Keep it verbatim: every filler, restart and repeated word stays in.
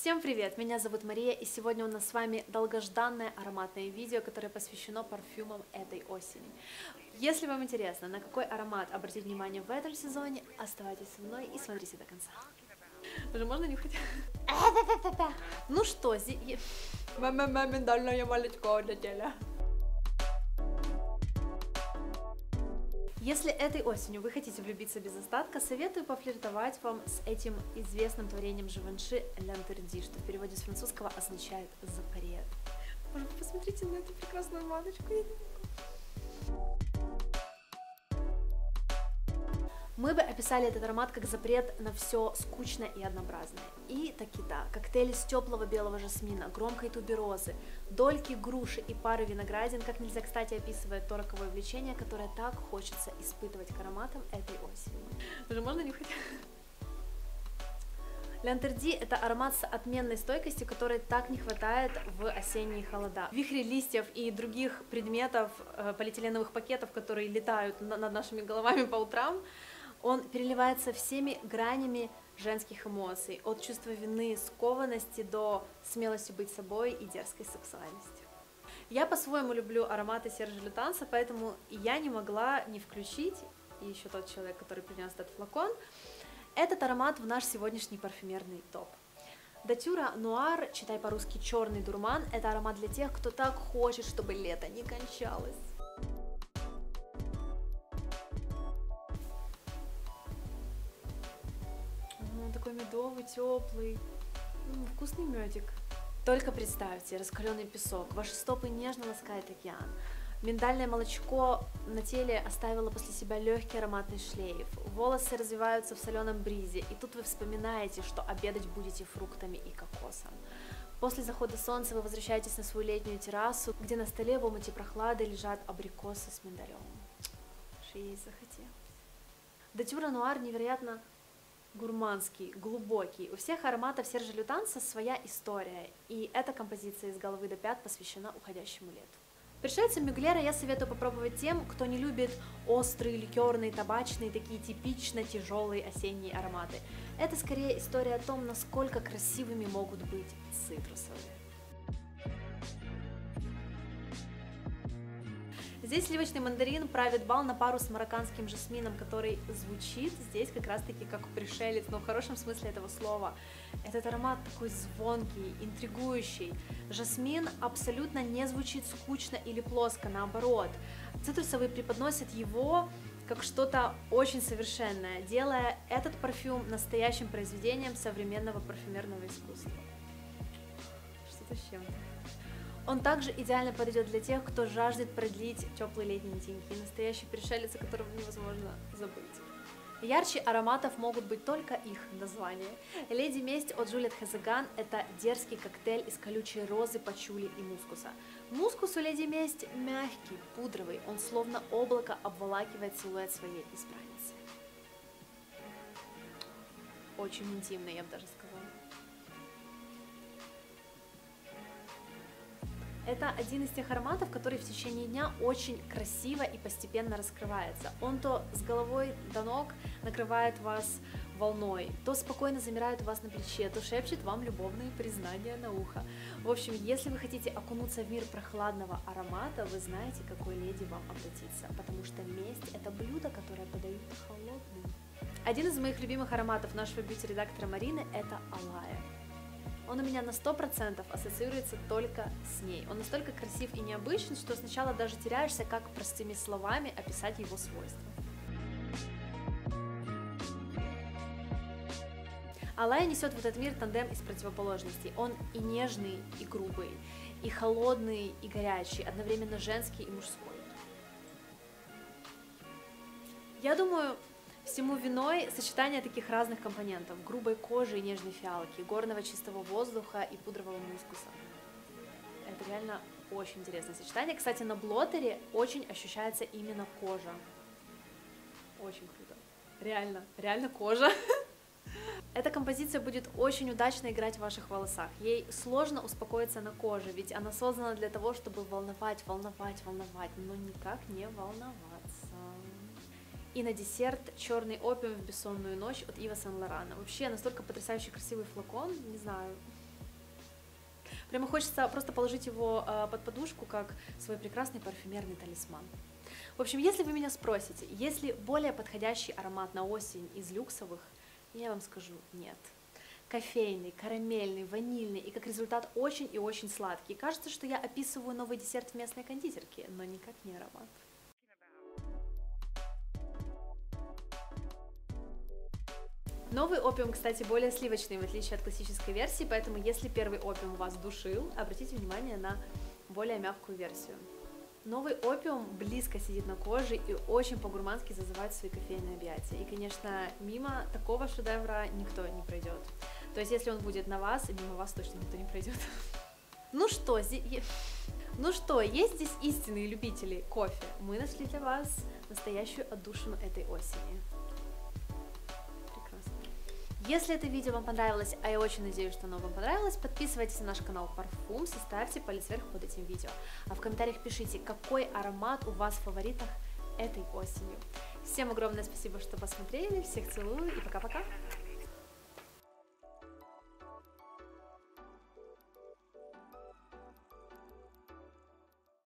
Всем привет! Меня зовут Мария, и сегодня у нас с вами долгожданное ароматное видео, которое посвящено парфюмам этой осени. Если вам интересно, на какой аромат обратить внимание в этом сезоне, оставайтесь со мной и смотрите до конца. Уже можно нюхать? Ну что, зи... миндальное молочко для тела. Если этой осенью вы хотите влюбиться без остатка, советую пофлиртовать вам с этим известным творением Givenchy L'Interdit, что в переводе с французского означает «запрет». Боже, вы посмотрите на эту прекрасную маточку. Мы бы описали этот аромат как запрет на все скучное и однообразное. И таки да, коктейли с теплого белого жасмина, громкой туберозы, дольки груши и пары виноградин как нельзя кстати описывает то роковое влечение, которое так хочется испытывать к ароматам этой осенью. Уже можно нюхать? L'Interdit – это аромат с отменной стойкостью, которой так не хватает в осенние холода. Вихри листьев и других предметов, полиэтиленовых пакетов, которые летают над нашими головами по утрам, он переливается всеми гранями женских эмоций, от чувства вины, скованности до смелости быть собой и дерзкой сексуальности. Я по-своему люблю ароматы Сержа Лютенса, поэтому я не могла не включить, и еще тот человек, который принес этот флакон, этот аромат в наш сегодняшний парфюмерный топ. Датюра Нуар, читай по-русски черный дурман, это аромат для тех, кто так хочет, чтобы лето не кончалось. Такой медовый, теплый, вкусный медик. Только представьте, раскаленный песок, ваши стопы нежно ласкает океан. Миндальное молочко на теле оставило после себя легкий ароматный шлейф. Волосы развиваются в соленом бризе, и тут вы вспоминаете, что обедать будете фруктами и кокосом. После захода солнца вы возвращаетесь на свою летнюю террасу, где на столе в омуте прохлады лежат абрикосы с миндалем. Ей захотелось. Датюра Нуар невероятно гурманский, глубокий. У всех ароматов Сержа Лютенса своя история, и эта композиция из головы до пят посвящена уходящему лету. Пришельцам Мюглера я советую попробовать тем, кто не любит острые, ликерные, табачные, такие типично тяжелые осенние ароматы. Это скорее история о том, насколько красивыми могут быть цитрусовые. Здесь сливочный мандарин правит бал на пару с марокканским жасмином, который звучит здесь как раз-таки как пришелец, но в хорошем смысле этого слова. Этот аромат такой звонкий, интригующий. Жасмин абсолютно не звучит скучно или плоско, наоборот. Цитрусовые преподносят его как что-то очень совершенное, делая этот парфюм настоящим произведением современного парфюмерного искусства. Что-то с чем-то. Он также идеально подойдет для тех, кто жаждет продлить теплые летние деньки, настоящий пришелец, о котором невозможно забыть. Ярче ароматов могут быть только их названия. Леди Месть от Juliette Has A Gun – это дерзкий коктейль из колючей розы, пачули и мускуса. Мускус у Леди Месть мягкий, пудровый, он словно облако обволакивает силуэт своей избранницы. Очень интимный, я бы даже сказала. Это один из тех ароматов, который в течение дня очень красиво и постепенно раскрывается. Он то с головой до ног накрывает вас волной, то спокойно замирает у вас на плече, то шепчет вам любовные признания на ухо. В общем, если вы хотите окунуться в мир прохладного аромата, вы знаете, к какой леди вам обратиться, потому что месть – это блюдо, которое подают холодным. Один из моих любимых ароматов нашего бьюти-редактора Марины – это Алая. Он у меня на сто процентов ассоциируется только с ней. Он настолько красив и необычен, что сначала даже теряешься, как простыми словами описать его свойства. Алая несет в этот мир тандем из противоположностей. Он и нежный, и грубый, и холодный, и горячий, одновременно женский и мужской. Я думаю... Всему виной сочетание таких разных компонентов – грубой кожи и нежной фиалки, горного чистого воздуха и пудрового мускуса. Это реально очень интересное сочетание. Кстати, на блотере очень ощущается именно кожа. Очень круто. Реально, реально кожа. Эта композиция будет очень удачно играть в ваших волосах. Ей сложно успокоиться на коже, ведь она создана для того, чтобы волновать, волновать, волновать, но никак не волноваться. И на десерт черный опиум в бессонную ночь от Ива Сен Лорана. Вообще настолько потрясающе красивый флакон, не знаю, Прямо хочется просто положить его под подушку, как свой прекрасный парфюмерный талисман. В общем, если вы меня спросите, есть ли более подходящий аромат на осень из люксовых, я вам скажу нет. Кофейный, карамельный, ванильный и, как результат, очень и очень сладкий. Кажется, что я описываю новый десерт в местной кондитерке, но никак не аромат. Новый опиум, кстати, более сливочный, в отличие от классической версии, поэтому если первый опиум вас душил, обратите внимание на более мягкую версию. Новый опиум близко сидит на коже и очень по-гурмански зазывает свои кофейные объятия. И, конечно, мимо такого шедевра никто не пройдет. То есть, если он будет на вас, мимо вас точно никто не пройдет. Ну что, здесь... ну что, есть здесь истинные любители кофе? Мы нашли для вас настоящую отдушину этой осени. Если это видео вам понравилось, а я очень надеюсь, что оно вам понравилось, подписывайтесь на наш канал Парфум, ставьте палец вверх под этим видео. А в комментариях пишите, какой аромат у вас в фаворитах этой осенью. Всем огромное спасибо, что посмотрели, всех целую и пока-пока!